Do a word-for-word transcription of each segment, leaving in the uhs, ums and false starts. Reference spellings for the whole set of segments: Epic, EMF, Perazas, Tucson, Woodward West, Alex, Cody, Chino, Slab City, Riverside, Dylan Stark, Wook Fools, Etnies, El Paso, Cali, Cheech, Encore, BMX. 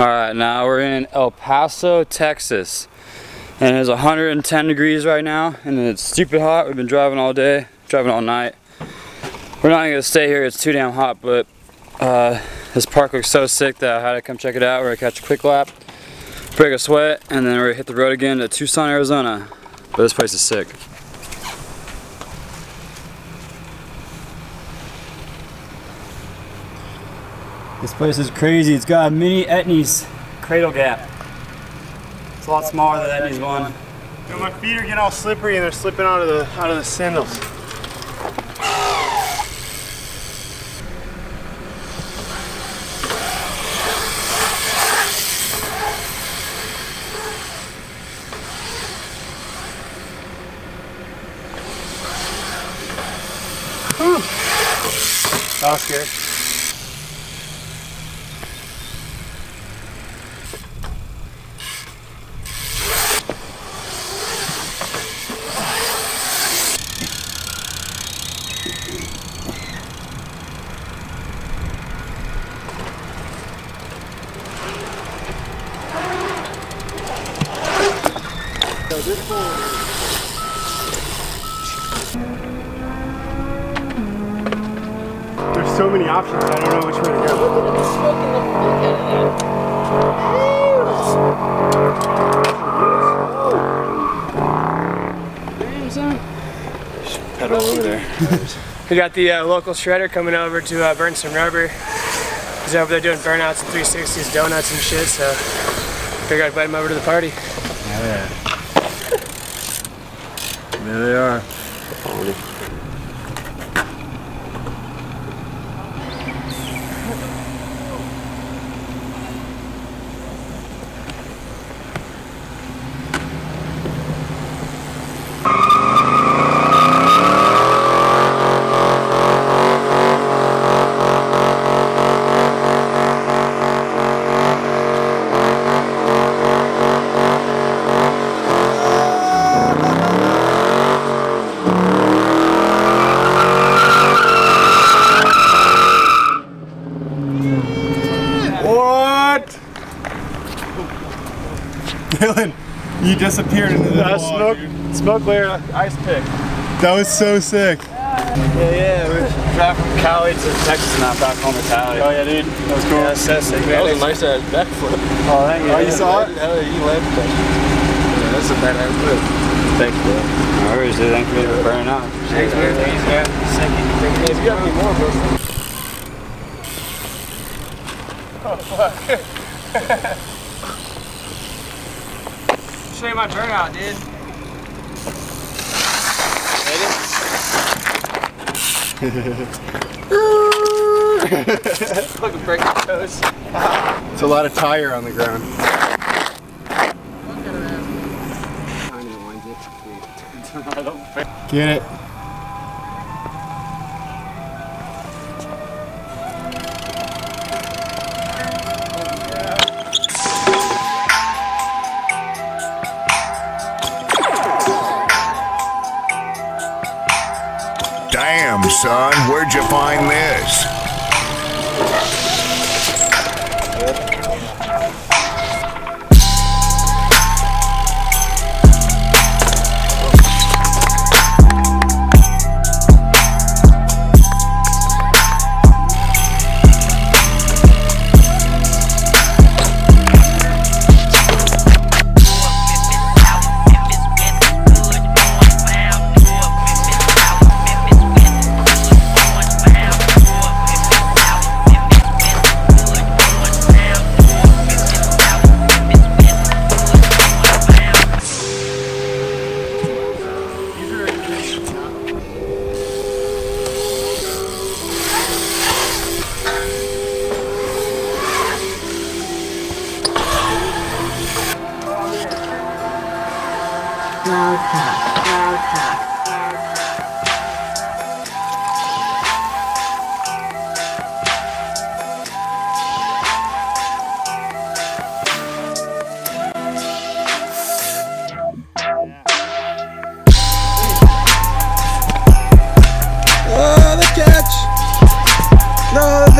All right, now we're in El Paso, Texas, and it's one hundred ten degrees right now, and it's stupid hot. We've been driving all day, driving all night. We're not gonna stay here, it's too damn hot, but uh, this park looks so sick that I had to come check it out. We're gonna catch a quick lap, break a sweat, and then we're gonna hit the road again to Tucson, Arizona. But this place is sick. This place is crazy. It's got a mini Etnies cradle gap. It's a lot smaller than Etnies one. Dude, my feet are getting all slippery and they're slipping out of the out of the sandals. Whew. That was scary. There's so many options, I don't know which way to go. Damn, son. Just pedal over there. We got the uh, local shredder coming over to uh, burn some rubber. He's over there doing burnouts and three sixties, donuts and shit, so figured I'd invite him over to the party. Yeah. There they are. You disappeared into the uh, smoke, dude. Smoke layer ice pick. That was so sick. Yeah, yeah, we driving from Cali to Texas and I'm back home to Cali. Oh yeah, dude, that was cool. Yeah, that's so sick. That was a nice ass backflip. Oh, thank you. Oh, you yeah, saw it? Hell yeah, you landed that. Yeah, that's a badass flip. Thank you, bro. No worries, dude. Thank you for burning up. Thanks, man. Thanks, man. Sick. Hey, you got any more, bro? Oh, fuck. Show you my burnout, dude. Fucking break my toes. It's a lot of tire on the ground. Get it. Damn, son, where'd you find this?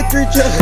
Victory jug!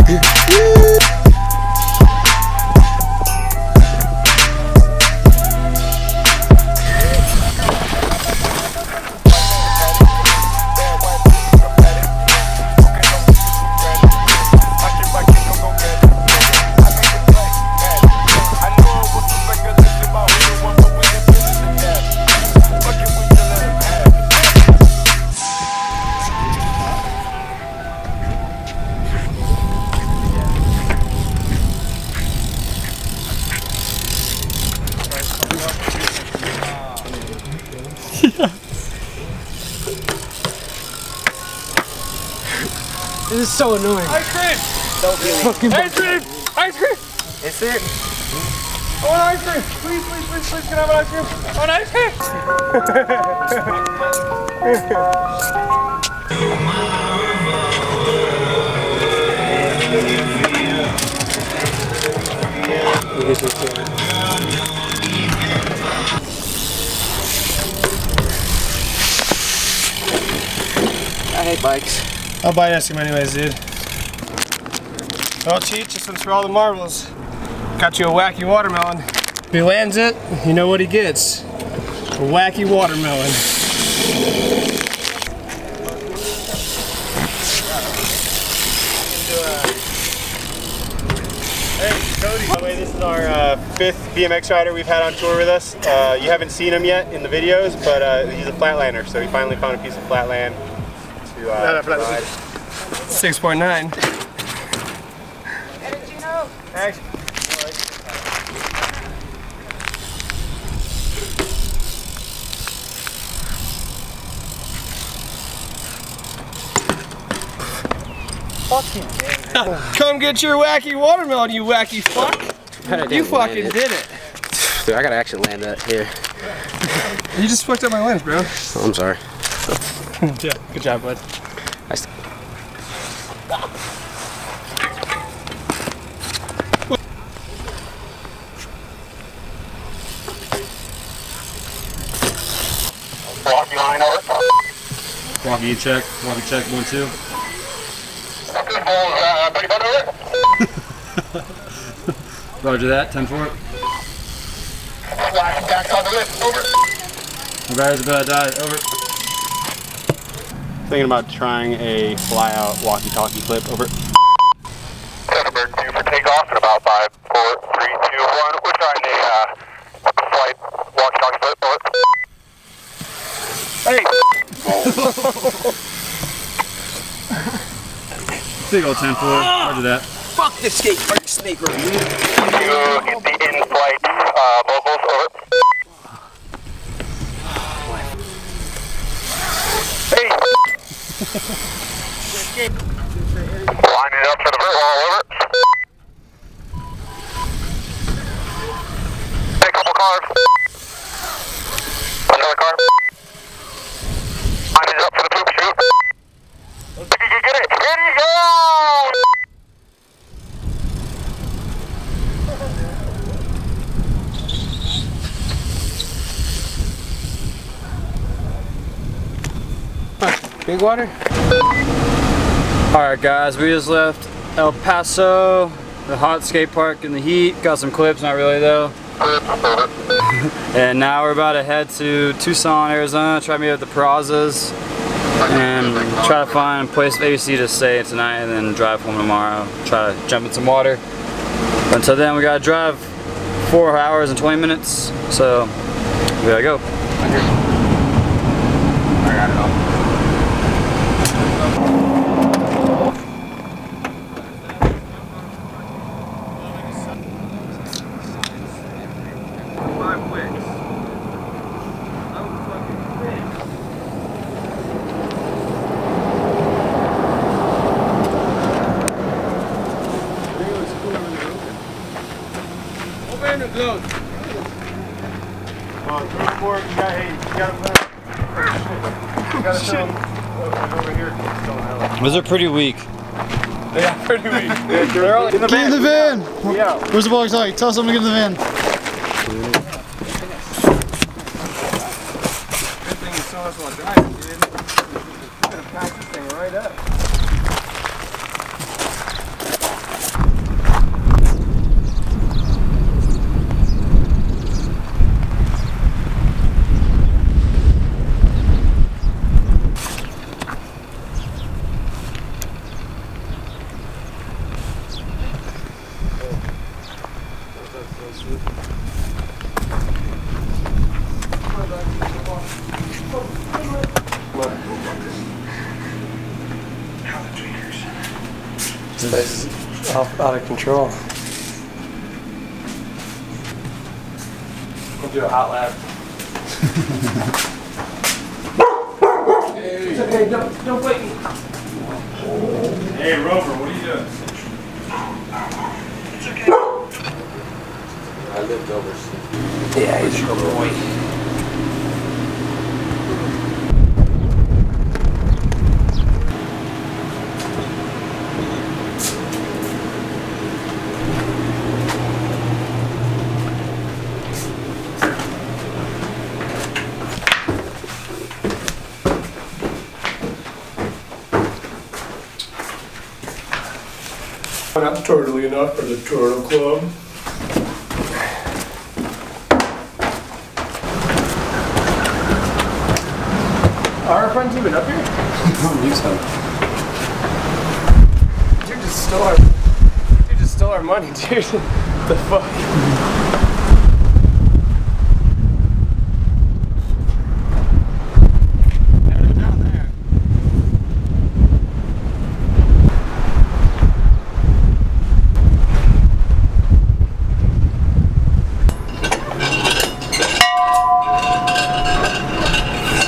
This is so annoying. Ice cream! Don't get fucking ice cream! Ice cream! It's it. I want ice cream! Please, please, please, please, can I have an ice cream? I want ice cream! Look at this one. I hate bikes. I'll buy an ice cream anyways, dude. Well, Cheech, this one's for all the marbles. Got you a wacky watermelon. If he lands it, you know what he gets. A wacky watermelon. Hey, Cody. By the way, this is our uh, fifth B M X rider we've had on tour with us. Uh, you haven't seen him yet in the videos, but uh, he's a flatlander, so he finally found a piece of flatland to uh, ride. six point nine. Action. Fucking yeah, come get your wacky watermelon, you wacky fuck. You fucking it. did it. Dude, I gotta actually land that here. You just fucked up my lens, bro. Oh, I'm sorry. Yeah, good job, bud. Nice. Walkie check, walkie check, one, two. Roger that, ten four. The rider's about to die, over. Thinking about trying a fly out walkie talkie flip, over. Center bird two for takeoff in about five, four, three, two, one. We're trying a uh, flight walkie talkie flip, over. Hey! Big old ten four, roger that. Fuck this skate park snake over here. You get the in-flight uh, mobiles, over. Hey! Line it up for the vert wall, over. Take a couple cars. Another car. Line it up for the poop shoot. Did you get it? Here you go! Huh, big water? Alright guys, we just left El Paso, the hot skate park in the heat. Got some clips, not really though. And now we're about to head to Tucson, Arizona, try to meet up at the Perazas and try to find a place A C to stay tonight and then drive home tomorrow. Try to jump in some water. Until then, we gotta drive four hours and twenty minutes, so we gotta go. I got it all. Those are pretty weak. They are pretty weak. They're all in the van. Get in the van! Yeah. Where's the vlog like? Tell someone to get in the van. Good thing you saw us while driving, dude. We're gonna pack this thing right up. This is out of control. We'll do a hot lap. It's okay, don't, don't wait. Hey, Rover, what are you doing? It's okay. I lived overseas. Yeah, he's your boy. Not turtly enough for the turtle club. Are our friends even up here? I don't believe so. Dude just stole our, dude just stole our money, dude. What the fuck?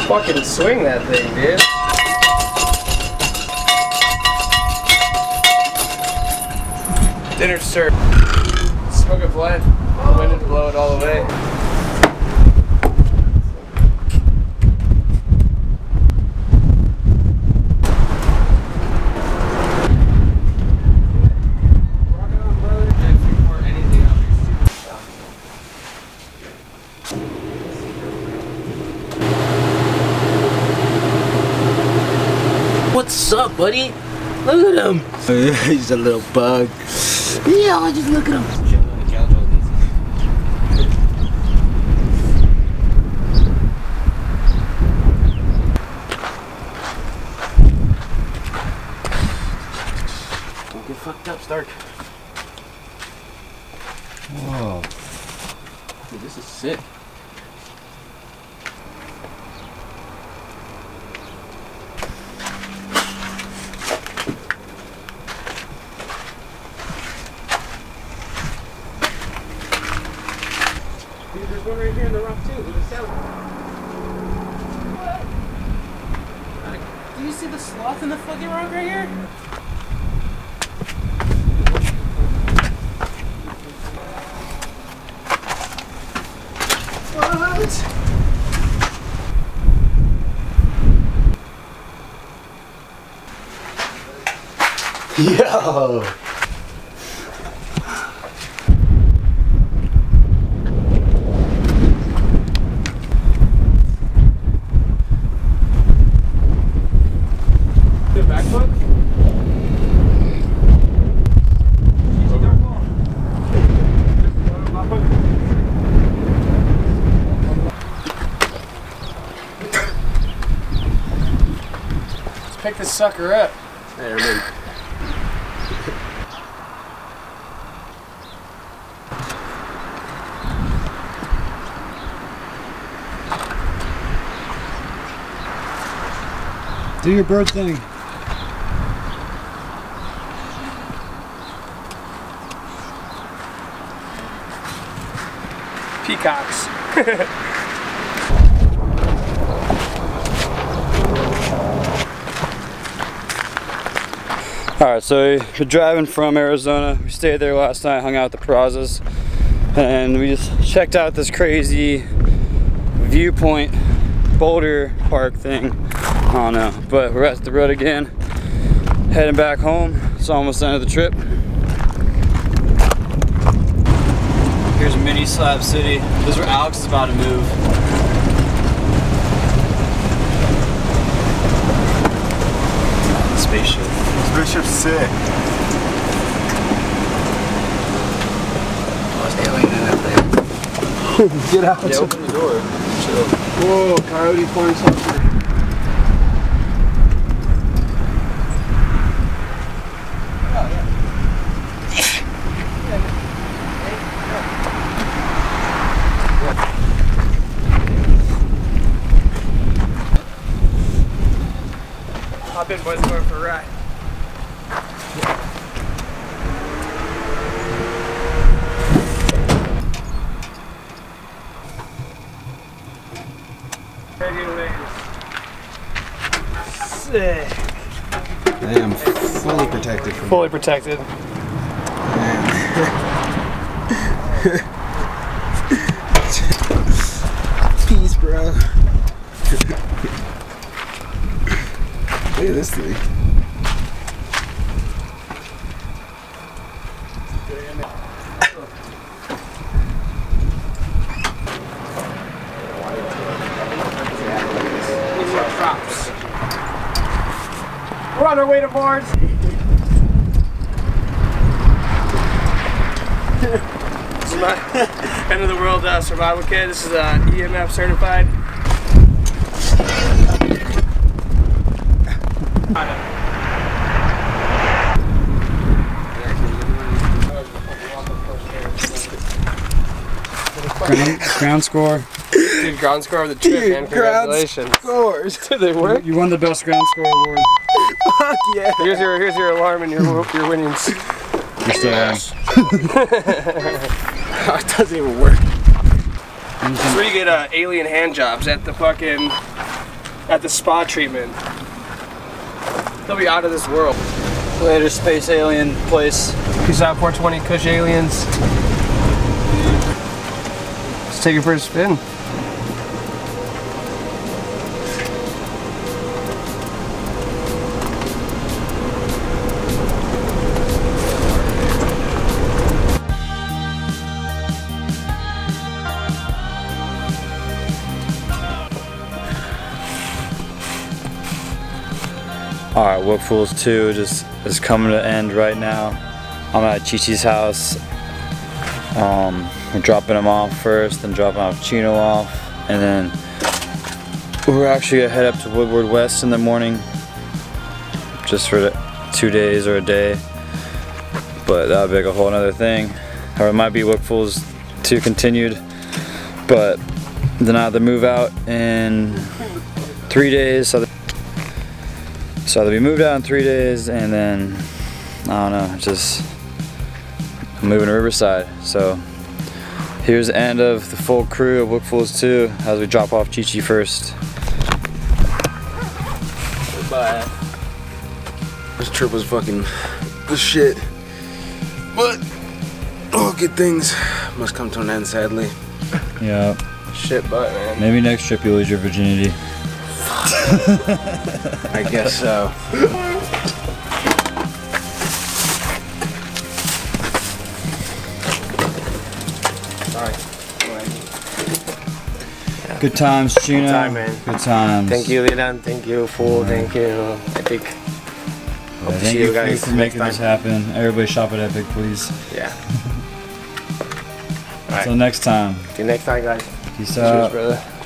Fucking swing that thing, dude. Dinner served. Smoke a blunt. The wind would blow it all away. What's up, buddy? Look at him. He's a little bug. Yeah, I just look at him. Don't get fucked up, Stark. Whoa. Dude, this is sick. Right here in the rock too, with a salad. What? Do you see the sloth in the fucking rock right here? What? Yo! Pick this sucker up. There we go. Do your bird thing. Peacocks. Alright, so we're driving from Arizona. We stayed there last night, hung out at the Perazas, and we just checked out this crazy viewpoint boulder park thing. I don't know, but we're at the road again, heading back home. It's almost the end of the trip. Here's mini Slab City. This is where Alex is about to move. Spaceship. Spaceship's sick. Oh, it's alien in that thing. Get out. Yeah, open the door. Chill. Whoa, coyote flying something. Hop in, boys, going for a ride. Regulators. Sick. Damn. from fully protected. Peace, bro. Look at this thing. We're on our way to Mars. End of the world uh, survival kit. This is uh, E M F certified. Ground, ground score. Dude, ground score of the trip, dude, man. Congratulations. Ground scores. Did they work? You won the best ground score award. Fuck yeah. Here's your, here's your alarm and your, your winnings. You're still yes. It doesn't even work. This is where you get uh, alien hand jobs at the fucking, at the spa treatment. They'll be out of this world. Later, space alien place. Peace out, four twenty Kush aliens. Let's take it for a spin. Alright, Wookfools two just is coming to end right now. I'm at Chi-Chi's house. Um, we're dropping him off first, then dropping off Chino off, and then we're actually gonna head up to Woodward West in the morning, just for two days or a day. But that'll be like a whole other thing, or it might be Wookfools two continued. But then I have to move out in three days. So So they'll be moved out in three days, and then, I don't know, just moving to Riverside. So here's the end of the full crew of Wookfools two as we drop off Chi-Chi first. Goodbye. This trip was fucking the shit. But all good things must come to an end, sadly. Yeah. Shit butt, man. Maybe next trip you'll lose your virginity. I guess so. Alright. Good times, Chino. Good time, man. Good times. Thank you, Lidan. Thank you, Fool. Right. Thank you, Epic. Yeah, thank you, you guys for making this happen. Everybody shop at Epic, please. Yeah. Until right. next time. Till next time, guys. Peace out. Cheers, brother.